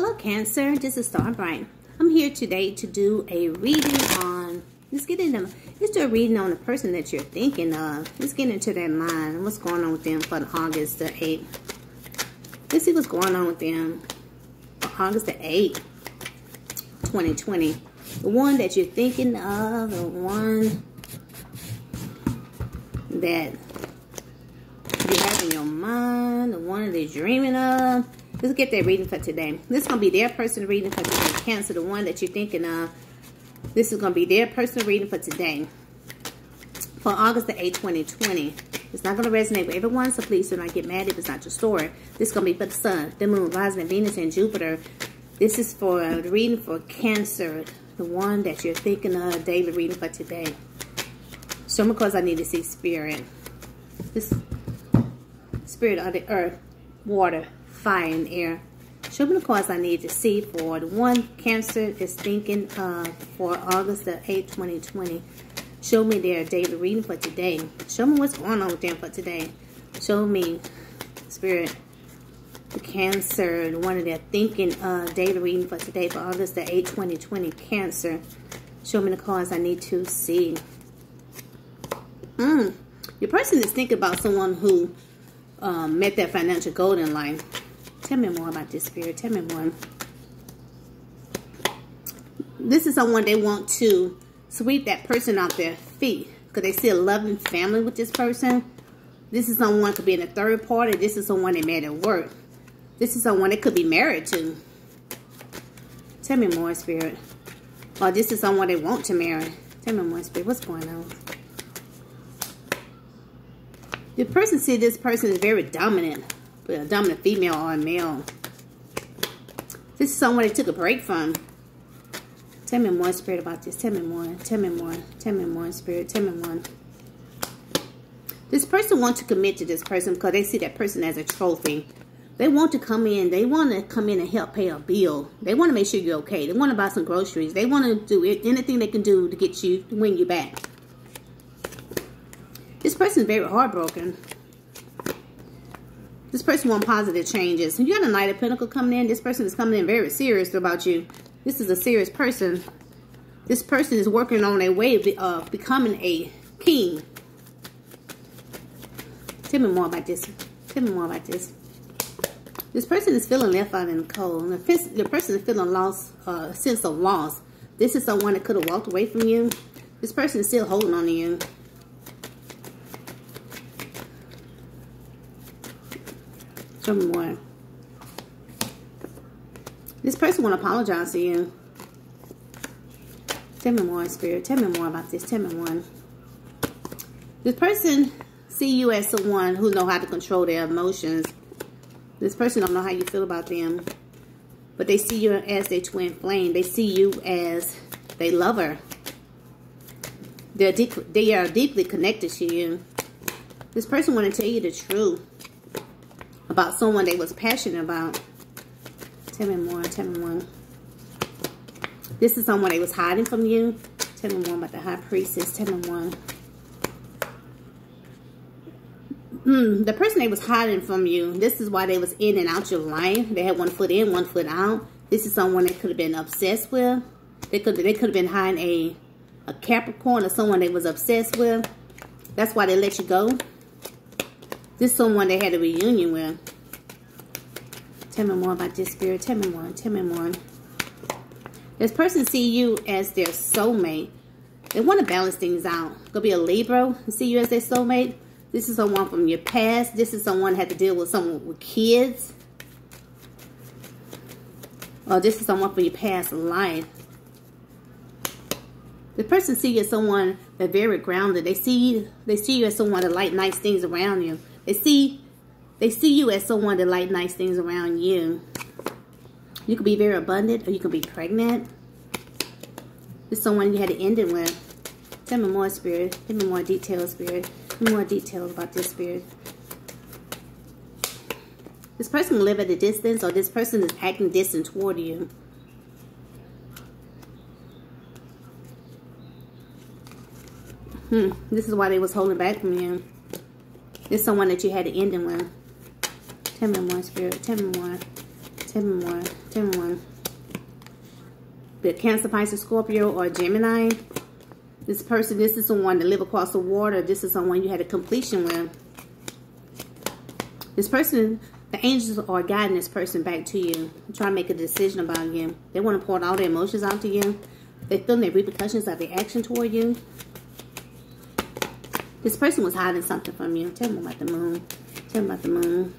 Hello Cancer, this is Starbright. I'm here today to do a reading on, let's do a reading on the person that you're thinking of. Let's get into their mind, what's going on with them for August the 8th. Let's see what's going on with them for August the 8th, 2020. The one that you're thinking of, the one that you have in your mind, the one that you're dreaming of. Let's get that reading for today. This is going to be their personal reading for today. Cancer, the one that you're thinking of. This is going to be their personal reading for today. For August the 8th, 2020. It's not going to resonate with everyone, so please do not get mad if it's not your story. This is going to be for the sun, the moon, rising, and Venus, and Jupiter. This is for the reading for Cancer, the one that you're thinking of, daily reading for today. So, because I need to see spirit. This spirit of the earth, water, fire, and air. Show me the cards I need to see for the one Cancer is thinking of for August the 8th, 2020. Show me their daily reading for today. Show me what's going on with them for today. Show me, Spirit, the Cancer, the one that they're thinking of, daily reading for today for August the 8th, 2020. Cancer, show me the cards I need to see. Your person is thinking about someone who met that financial goal in life. Tell me more about this, Spirit. Tell me more. This is someone they want to sweep that person off their feet because they see a loving family with this person. This is someone could be in a third party. This is someone they met at work. This is someone they could be married to. Tell me more, Spirit. Or this is someone they want to marry. Tell me more, Spirit. What's going on? The person see this person is very dominant. A dominant female or a male. This is someone they took a break from. Tell me more, Spirit, about this. Tell me more. Tell me more. Tell me more, Spirit. Tell me more. This person wants to commit to this person because they see that person as a trophy. They want to come in. They want to come in and help pay a bill. They want to make sure you're okay. They want to buy some groceries. They want to do anything they can do to get you, to win you back. This person is very heartbroken. This person wants positive changes. You got a Knight of Pentacles coming in. This person is coming in very serious about you. This is a serious person. This person is working on their way of becoming a king. Tell me more about this. Tell me more about this. This person is feeling left out in the cold. The person is feeling lost, a sense of loss. This is someone that could have walked away from you. This person is still holding on to you. More. This person will apologize to you. Tell me more, Spirit. Tell me more about this. Tell me more. This person see you as someone who know how to control their emotions. This person don't know how you feel about them, but they see you as their twin flame. They see you as their lover. They are deeply connected to you. This person want to tell you the truth about someone they was passionate about. Tell me more. Tell me more. This is someone they was hiding from you. Tell me more about the High Priestess. Tell me more. The person they was hiding from you. This is why they was in and out your life. They had one foot in, one foot out. This is someone they could have been obsessed with. They could have been hiding a Capricorn or someone they was obsessed with. That's why they let you go. This is someone they had a reunion with. Tell me more about this, Spirit. Tell me more. Tell me more. This person see you as their soulmate. They want to balance things out. Could be a Libra and see you as their soulmate. This is someone from your past. This is someone that had to deal with someone with kids. Or this is someone from your past life. The person see you as someone that's very grounded. They see you as someone that like nice things around you. They see you as someone that like nice things around you. You could be very abundant or you could be pregnant. This is someone you had to end it with. Tell me more, Spirit. Give me more details, Spirit. Give me more details about this, Spirit. This person will live at a distance or this person is acting distant toward you. This is why they was holding back from you. It's someone that you had an ending with. Tell me more, Spirit. Tell me more. Tell 10 more. The Cancer, Pisces, Scorpio, or Gemini. This person, this is the one that live across the water. This is the one you had a completion with. This person, the angels are guiding this person back to you. Trying to make a decision about you. They want to pour all their emotions out to you. They feel the repercussions of their action toward you. This person was hiding something from you. Tell them about the moon. Tell them about the moon.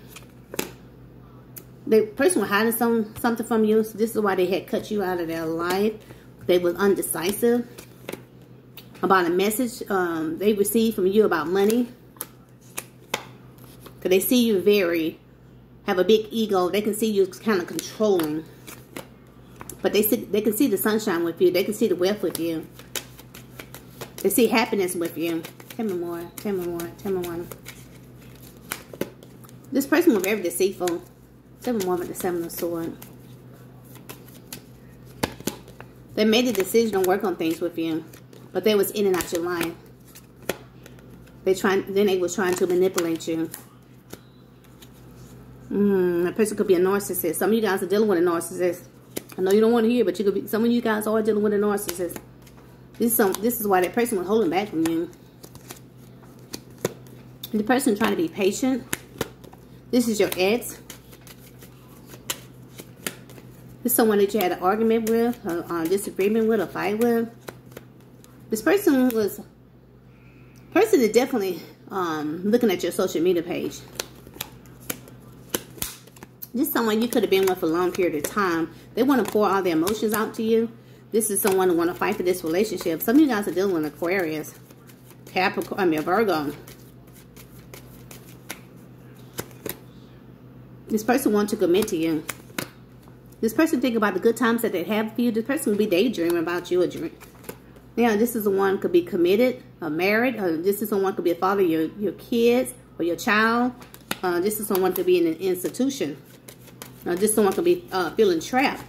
The person was hiding something from you. So this is why they had cut you out of their life. They were undecisive about a message they received from you about money. Because they see you have a big ego. They can see you kind of controlling. But they can see the sunshine with you. They can see the wealth with you. They see happiness with you. Tell me more. Tell me more. Tell me more. This person was very deceitful. Tell me more about the Seven of Swords. They made a decision to work on things with you. But they was in and out your life. They was trying to manipulate you. That person could be a narcissist. Some of you guys are dealing with a narcissist. I know you don't want to hear, but you could be. Some of you guys are dealing with a narcissist. This is why that person was holding back from you. The person trying to be patient. This is your ex. This is someone that you had an argument with, a disagreement with, a fight with. This person was is definitely looking at your social media page. This is someone you could have been with for a long period of time. They want to pour all their emotions out to you. This is someone who want to fight for this relationship. Some of you guys are dealing with Aquarius, Capricorn, Virgo. This person wants to commit to you. This person think about the good times that they have for you. This person will be daydreaming about you. Now, this is the one who could be committed or married. Or this is the one who could be a father of your kids or your child. This is someone who could be in an institution. Now, this someone could be feeling trapped.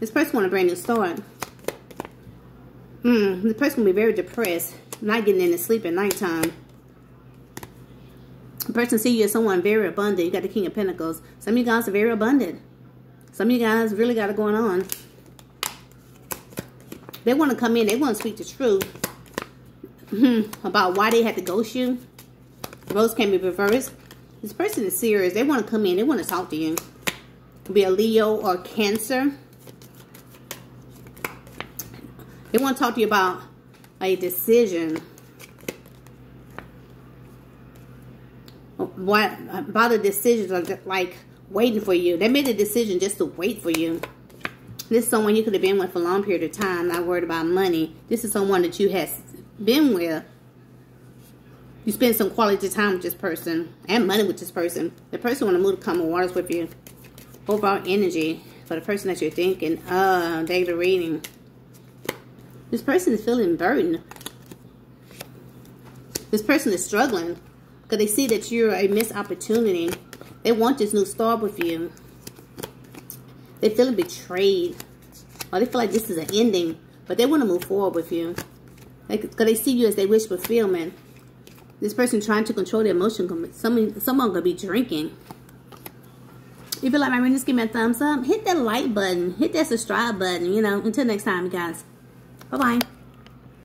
This person want a brand new start. The person will be very depressed, not getting any sleep at nighttime. The person see you as someone very abundant. You got the King of Pentacles. Some of you guys are very abundant. Some of you guys really got it going on. They want to come in. They want to speak the truth about why they had to ghost you. Roles can be reversed. This person is serious. They want to come in. They want to talk to you. It could be a Leo or Cancer. They want to talk to you about a decision. What about a decision like waiting for you? They made a decision just to wait for you. This is someone you could have been with for a long period of time, not worried about money. This is someone that you have been with. You spend some quality time with this person and money with this person. The person want to move to common waters with you. Overall energy for the person that you're thinking. Daily reading. This person is feeling burdened. This person is struggling because they see that you're a missed opportunity. They want this new start with you. They feel betrayed. Or they feel like this is an ending. But they want to move forward with you. Because they see you as they wish fulfillment. This person trying to control their emotion. Someone going to be drinking. If you like my readings, give me a thumbs up. Hit that like button. Hit that subscribe button. You know, until next time, you guys. Bye-bye.